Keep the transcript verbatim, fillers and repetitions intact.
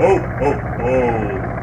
oh, oh, oh.